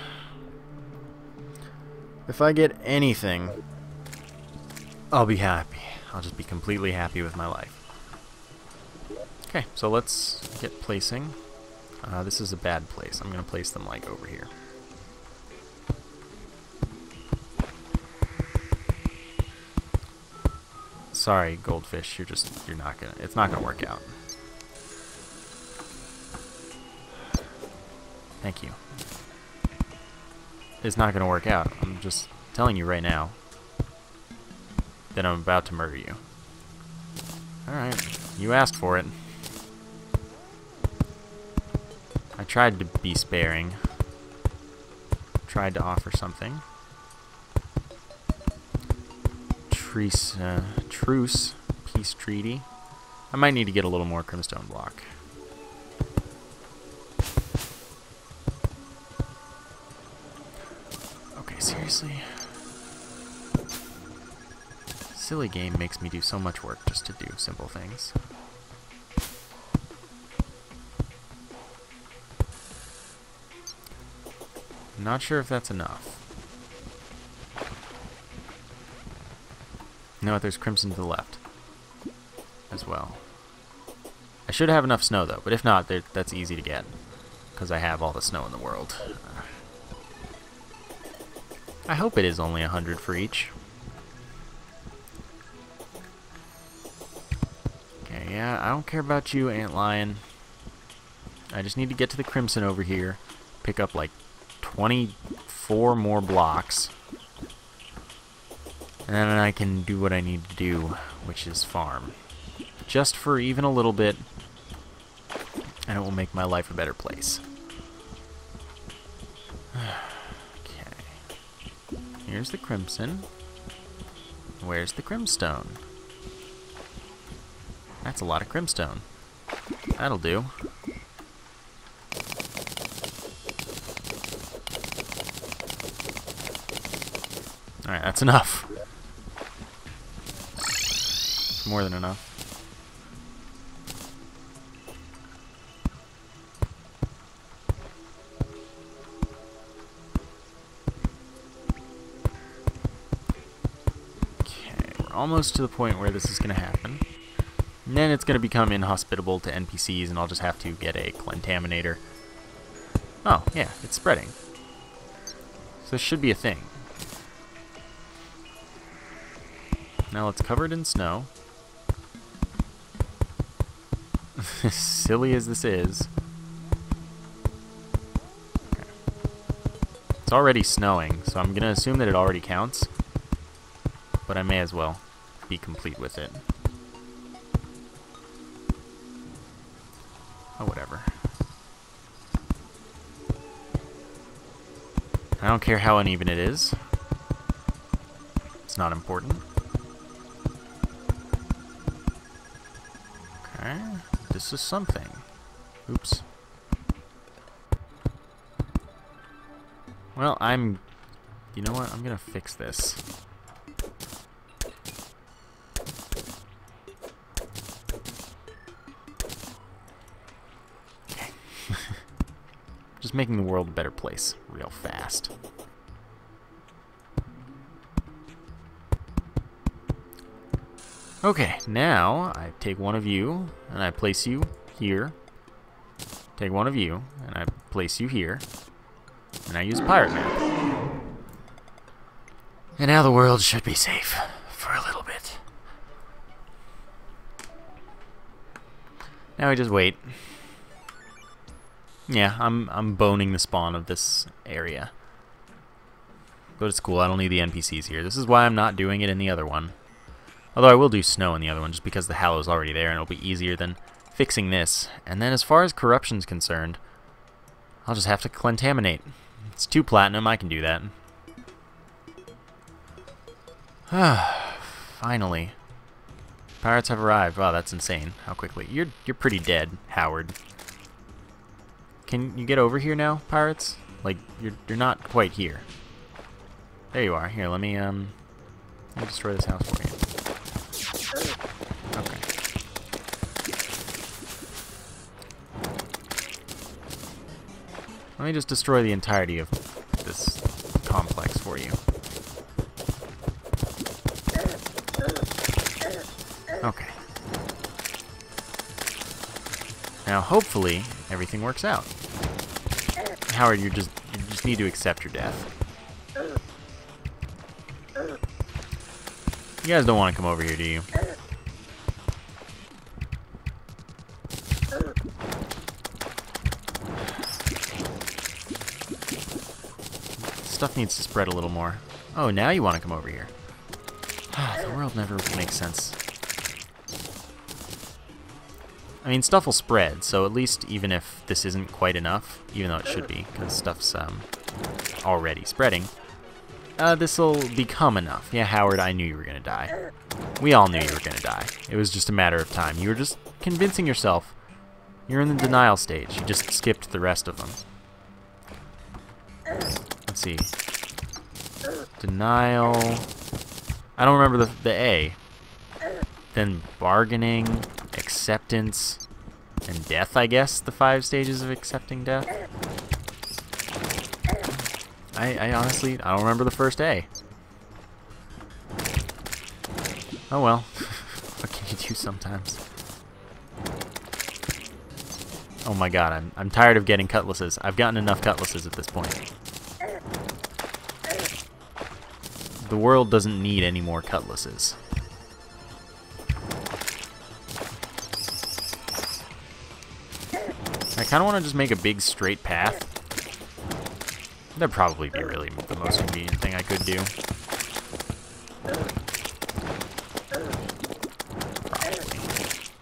If I get anything, I'll be happy. I'll just be completely happy with my life. Okay, so let's get placing. This is a bad place. I'm gonna place them like over here. Sorry, goldfish. You're not gonna. It's not gonna work out. Thank you. It's not gonna work out. I'm just telling you right now. Then I'm about to murder you. Alright, you asked for it. I tried to be sparing. Tried to offer something. Truce, peace treaty. I might need to get a little more Crimstone block. Like, seriously? Silly game makes me do so much work just to do simple things. Not sure if that's enough. No, there's Crimson to the left as well. I should have enough snow though, but if not, that's easy to get because I have all the snow in the world. I hope it is only 100 for each. Okay, yeah, I don't care about you, Antlion. I just need to get to the Crimson over here, pick up like 24 more blocks, and then I can do what I need to do, which is farm. Just for even a little bit, and it will make my life a better place. Okay. Here's the Crimson. Where's the Crimstone? That's a lot of Crimstone. That'll do. Alright, that's enough. It's more than enough. Okay, we're almost to the point where this is going to happen. And then it's going to become inhospitable to NPCs, and I'll just have to get a contaminator. Oh, yeah, it's spreading. So this should be a thing. Now it's covered in snow. Silly as this is. Okay. It's already snowing, so I'm going to assume that it already counts. But I may as well be complete with it. Oh, whatever. I don't care how uneven it is. It's not important. This is something. Oops. Well, you know what? I'm gonna fix this. Okay. Just making the world a better place real fast. Okay, now I take one of you and I place you here. Take one of you and I place you here. And I use Pirate map. And now the world should be safe for a little bit. Now we just wait. Yeah, I'm boning the spawn of this area. Go to school, I don't need the NPCs here. This is why I'm not doing it in the other one. Although I will do snow in the other one just because the Hallow is already there and it'll be easier than fixing this. And then as far as corruption's concerned, I'll just have to contaminate. It's 2 platinum, I can do that. Finally. Pirates have arrived. Wow, that's insane. How quickly. You're pretty dead, Howard. Can you get over here now, pirates? Like you're not quite here. There you are. Here, let me destroy this house for you. Let me just destroy the entirety of this complex for you. Okay. Now, hopefully, everything works out. Howard, you just need to accept your death. You guys don't want to come over here, do you? Stuff needs to spread a little more. Oh, now you want to come over here. The world never makes sense. I mean, stuff will spread, so at least even if this isn't quite enough, even though it should be, because stuff's already spreading, this'll become enough. Yeah, Howard, I knew you were going to die. We all knew you were going to die. It was just a matter of time. You were just convincing yourself. You're in the denial stage. You just skipped the rest of them. See. Denial. I don't remember the A. Then bargaining, acceptance, and death, I guess, the 5 stages of accepting death. I honestly, I don't remember the first A. Oh well. What can you do sometimes? Oh my god, I'm tired of getting cutlasses. I've gotten enough cutlasses at this point. The world doesn't need any more cutlasses. I kind of want to just make a big straight path. That'd probably be really the most convenient thing I could do.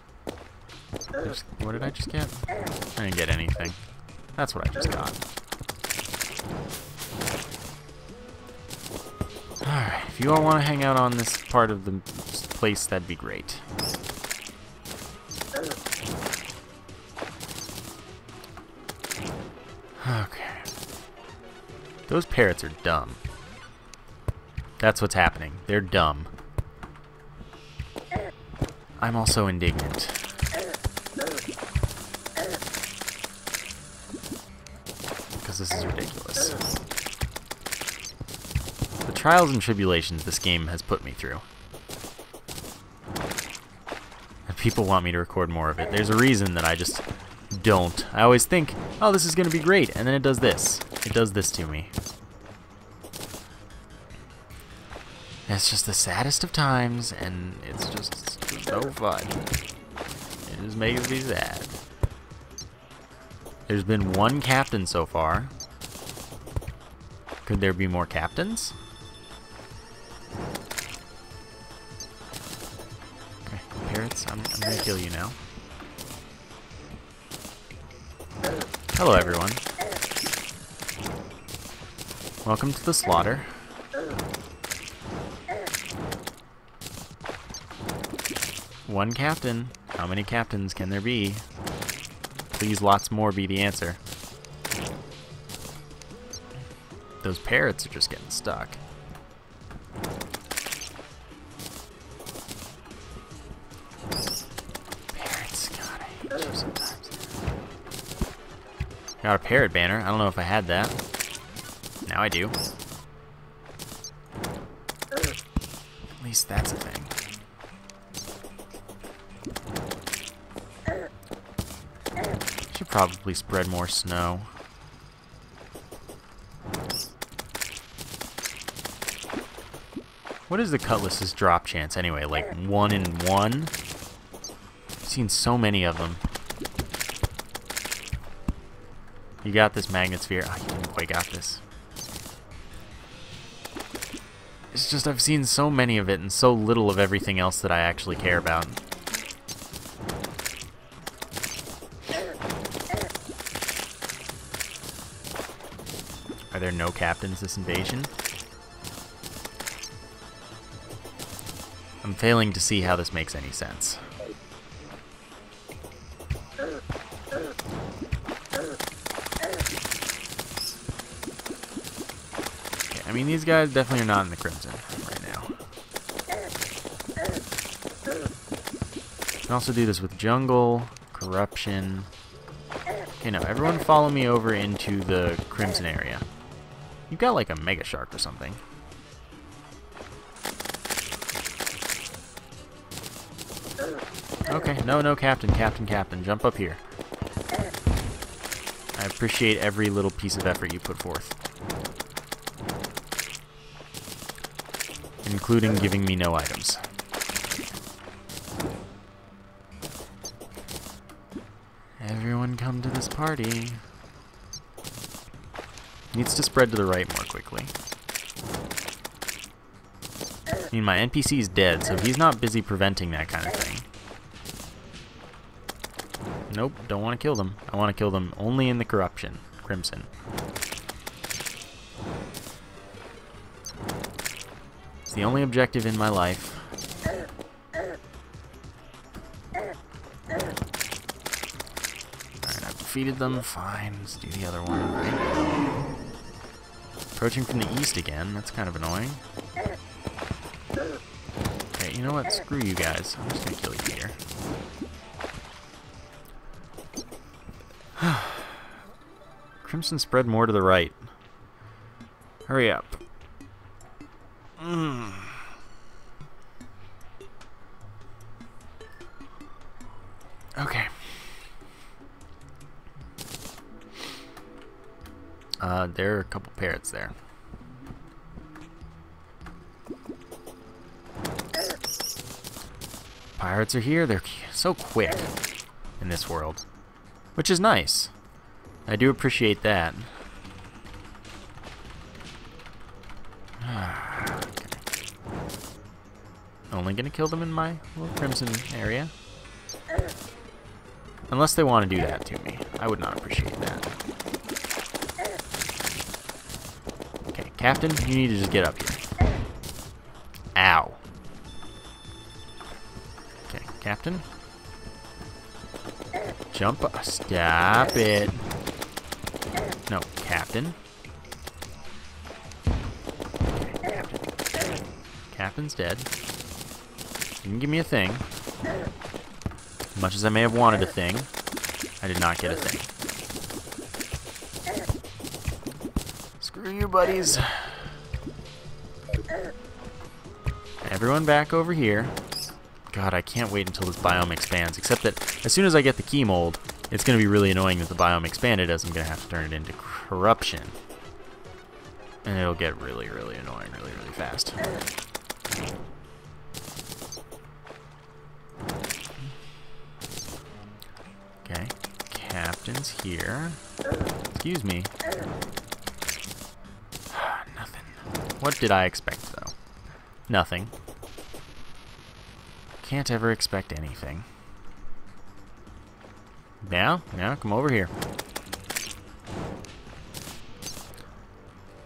Probably. Just, what did I just get? I didn't get anything. That's what I just got. Alright, if you all want to hang out on this part of the place, that'd be great. Okay. Those parrots are dumb. That's what's happening. They're dumb. I'm also indignant. Because this is ridiculous. The trials and tribulations this game has put me through. And people want me to record more of it. There's a reason that I just don't. I always think, oh, this is going to be great, and then it does this. It does this to me. It's just the saddest of times, and it's just no fun. It just makes me sad. There's been one captain so far. Could there be more captains? Okay, parrots, I'm gonna kill you now. Hello, everyone. Welcome to the slaughter. One captain. How many captains can there be? Please, lots more be the answer. Those parrots are just getting stuck. Parrots, God, I hate you sometimes. Got a parrot banner. I don't know if I had that. Now I do. At least that's a thing. Should probably spread more snow. What is the cutlass's drop chance anyway? Like 1 in 1? I've seen so many of them. You got this, magnet sphere. Oh, you didn't quite got this. It's just I've seen so many of it and so little of everything else that I actually care about. Are there no captains this invasion? I'm failing to see how this makes any sense. I mean, these guys definitely are not in the Crimson right now. You can also do this with jungle, corruption. Okay, now everyone follow me over into the Crimson area. You've got like a mega shark or something. Okay, no, captain. Jump up here. I appreciate every little piece of effort you put forth. Including giving me no items. Everyone come to this party. Needs to spread to the right more quickly. I mean, my NPC's dead, so he's not busy preventing that kind of thing. Nope, don't want to kill them. I want to kill them only in the corruption, Crimson. The only objective in my life. Alright, I've defeated them. Fine, let's do the other one. Approaching from the east again. That's kind of annoying. Okay, you know what? Screw you guys. I'm just gonna kill you here. Crimson spread more to the right. Hurry up. Okay. There are a couple parrots there. Pirates are here. They're so quick in this world, which is nice. I do appreciate that. Okay. Only gonna kill them in my little Crimson area. Unless they want to do that to me. I would not appreciate that. Okay, Captain, you need to just get up here. Ow. Okay, Captain. Jump up. Stop it. No, Captain. Okay, Captain. Captain's dead. Didn't give me a thing. As much as I may have wanted a thing, I did not get a thing. Screw you, buddies. Everyone back over here. God, I can't wait until this biome expands, except that as soon as I get the key mold, it's going to be really annoying that the biome expanded, as I'm going to have to turn it into corruption. And it'll get really, really annoying really, really fast. Okay. Captain's here. Excuse me. Nothing. What did I expect, though? Nothing. Can't ever expect anything. Now, come over here.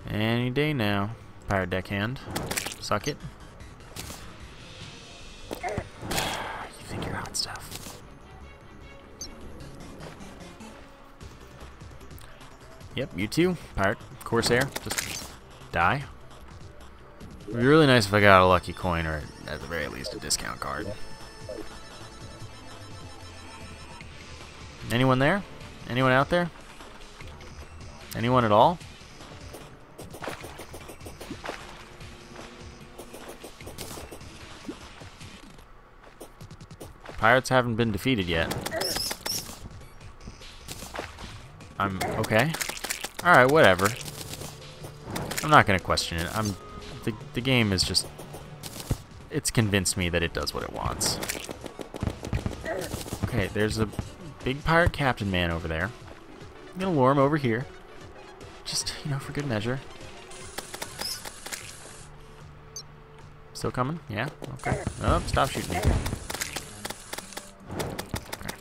Any day now, pirate deckhand. Suck it. You think you're hot stuff. Yep, you too, pirate corsair. Just die. It'd be really nice if I got a lucky coin, or at the very least a discount card. Anyone there? Anyone out there? Anyone at all? Pirates haven't been defeated yet. I'm okay. Alright, whatever. I'm not gonna question it. The game is just... It's convinced me that it does what it wants. Okay, there's a... big pirate captain man over there. I'm gonna lure him over here. Just, you know, for good measure. Still coming? Yeah? Okay. Oh, stop shooting me. Okay.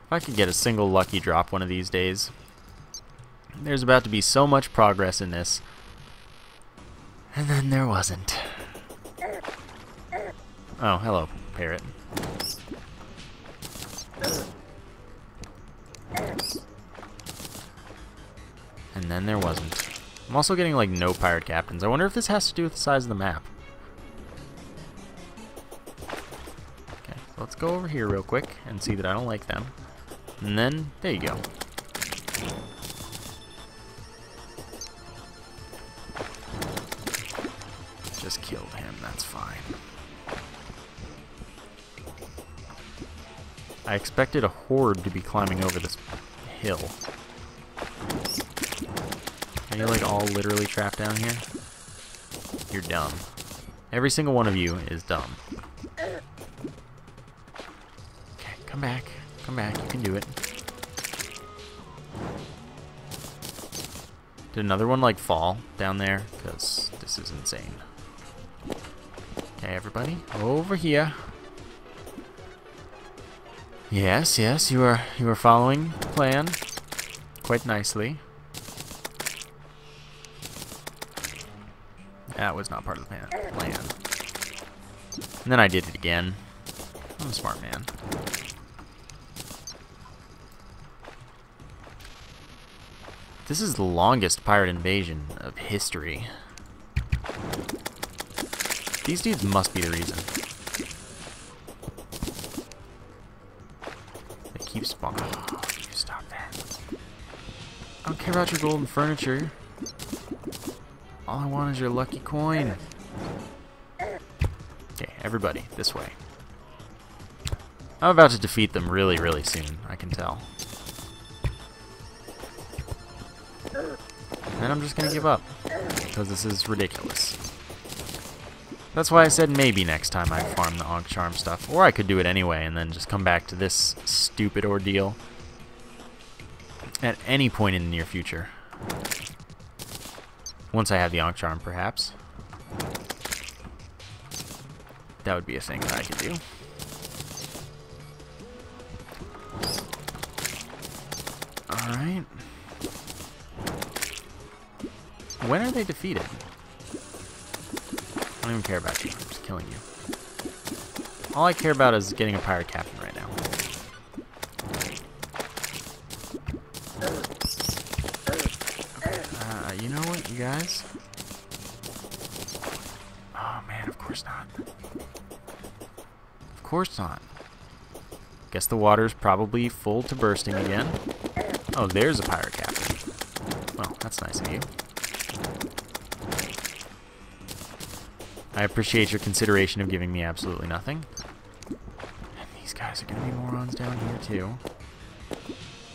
If I could get a single lucky drop one of these days. There's about to be so much progress in this. And then there wasn't. Oh, hello, parrot. And then there wasn't. I'm also getting, like, no pirate captains. I wonder if this has to do with the size of the map. Okay, so let's go over here real quick and see that I don't like them. And then, there you go. Just killed him, that's fine. I expected a horde to be climbing over this hill. Are you, like, all literally trapped down here? You're dumb. Every single one of you is dumb. Okay, come back. Come back. You can do it. Did another one, like, fall down there? Because this is insane. Okay, everybody. Over here. Yes, yes, you are following the plan quite nicely. That was not part of the plan. And then I did it again. I'm a smart man. This is the longest pirate invasion of history. These dudes must be the reason. They keep spawning. Stop that. I don't care about your golden furniture. All I want is your lucky coin. Okay, everybody, this way. I'm about to defeat them really, really soon. I can tell. And I'm just gonna give up, because this is ridiculous. That's why I said maybe next time I farm the Ankh Charm stuff. Or I could do it anyway and then just come back to this stupid ordeal at any point in the near future. Once I have the Ankh Charm, perhaps. That would be a thing that I could do. Alright. When are they defeated? I don't even care about you. I'm just killing you. All I care about is getting a pirate captain right now. You know what, you guys? Oh man, of course not. Of course not. Guess the water's probably full to bursting again. Oh, there's a pirate captain. Well, that's nice of you. I appreciate your consideration of giving me absolutely nothing. And these guys are gonna be morons down here too.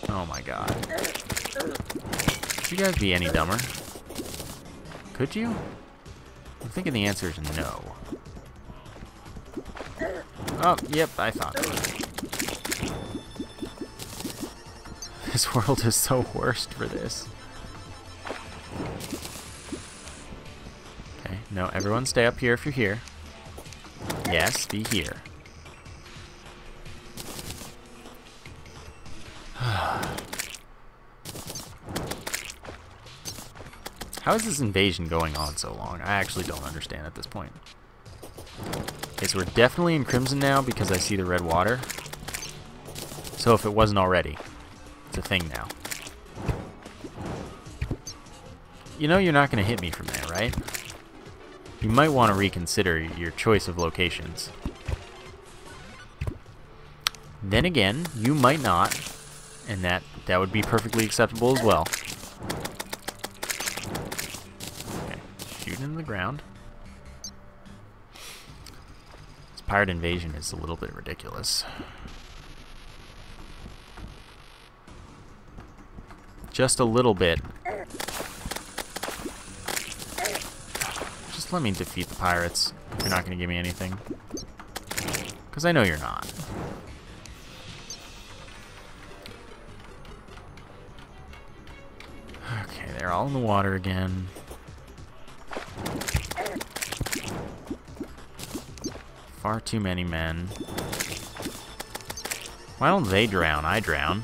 Oh my god. Could you guys be any dumber? Could you? I'm thinking the answer is no. Oh, yep, I thought so. This world is so worst for this. No, everyone stay up here if you're here. Yes, be here. How is this invasion going on so long? I actually don't understand at this point. Okay, so we're definitely in Crimson now because I see the red water. So if it wasn't already, it's a thing now. You know you're not going to hit me from there, right? You might want to reconsider your choice of locations. Then again, you might not, and that would be perfectly acceptable as well. Okay, shooting in the ground. This pirate invasion is a little bit ridiculous. Just a little bit. Let me defeat the pirates. You're not going to give me anything. Because I know you're not. Okay, they're all in the water again. Far too many men. Why don't they drown? I drown.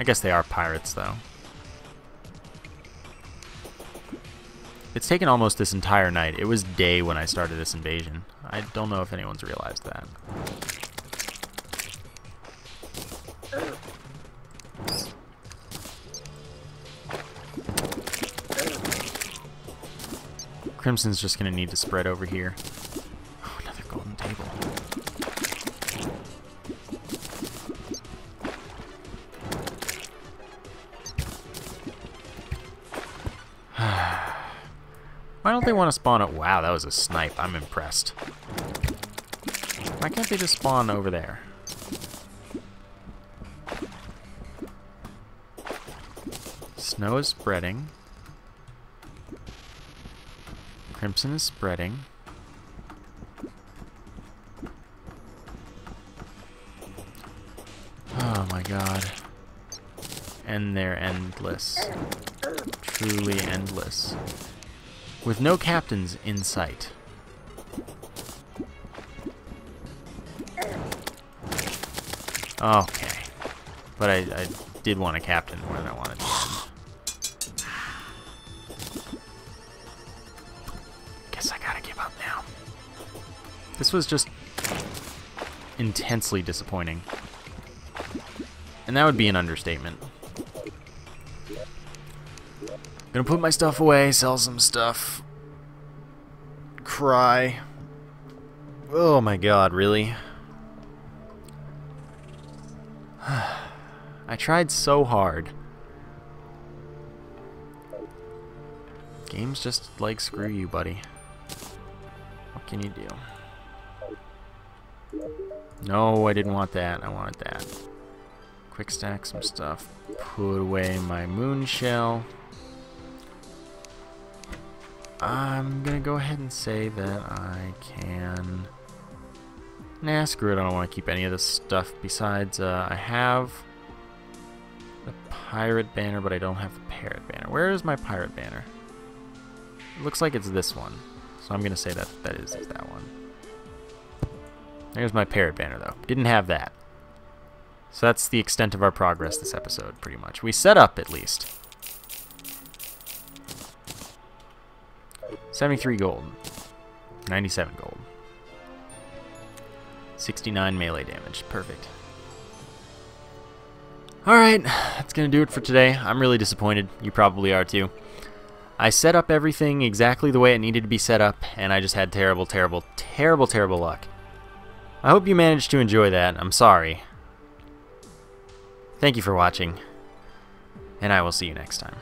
I guess they are pirates, though. It's taken almost this entire night. It was day when I started this invasion. I don't know if anyone's realized that. Crimson's just going to need to spread over here. Oh, another golden table. Why don't they want to spawn up? Wow, that was a snipe. I'm impressed. Why can't they just spawn over there? Snow is spreading. Crimson is spreading. Oh my god. And they're endless. Truly endless. With no captains in sight. Okay. But I did want a captain more than I wanted to. Guess I gotta give up now. This was just intensely disappointing. And that would be an understatement. Gonna put my stuff away, sell some stuff. Cry. Oh my god, really? I tried so hard. Game's just like, screw you, buddy. What can you do? No, I didn't want that. I wanted that. Quick stack some stuff. Put away my moon shell. I'm gonna go ahead and say that I can... Nah, screw it. I don't want to keep any of this stuff. Besides, I have the pirate banner, but I don't have the parrot banner. Where is my pirate banner? It looks like it's this one. So I'm going to say that that is that one. There's my parrot banner, though. Didn't have that. So that's the extent of our progress this episode, pretty much. We set up, at least. 73 gold. 97 gold. 69 melee damage. Perfect. Alright, that's going to do it for today. I'm really disappointed. You probably are too. I set up everything exactly the way it needed to be set up, and I just had terrible, terrible, terrible, terrible luck. I hope you managed to enjoy that. I'm sorry. Thank you for watching, and I will see you next time.